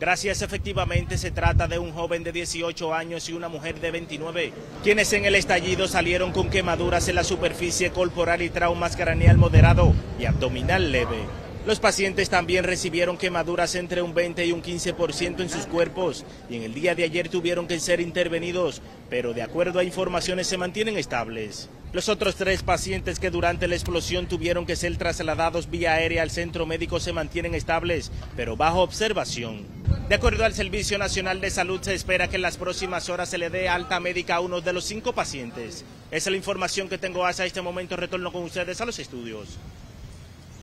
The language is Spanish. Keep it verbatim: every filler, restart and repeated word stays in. Gracias, efectivamente se trata de un joven de dieciocho años y una mujer de veintinueve, quienes en el estallido salieron con quemaduras en la superficie corporal y traumas craneal moderado y abdominal leve. Los pacientes también recibieron quemaduras entre un veinte y un quince por ciento en sus cuerpos y en el día de ayer tuvieron que ser intervenidos, pero de acuerdo a informaciones se mantienen estables. Los otros tres pacientes que durante la explosión tuvieron que ser trasladados vía aérea al centro médico se mantienen estables, pero bajo observación. De acuerdo al Servicio Nacional de Salud, se espera que en las próximas horas se le dé alta médica a uno de los cinco pacientes. Esa es la información que tengo hasta este momento. Retorno con ustedes a los estudios.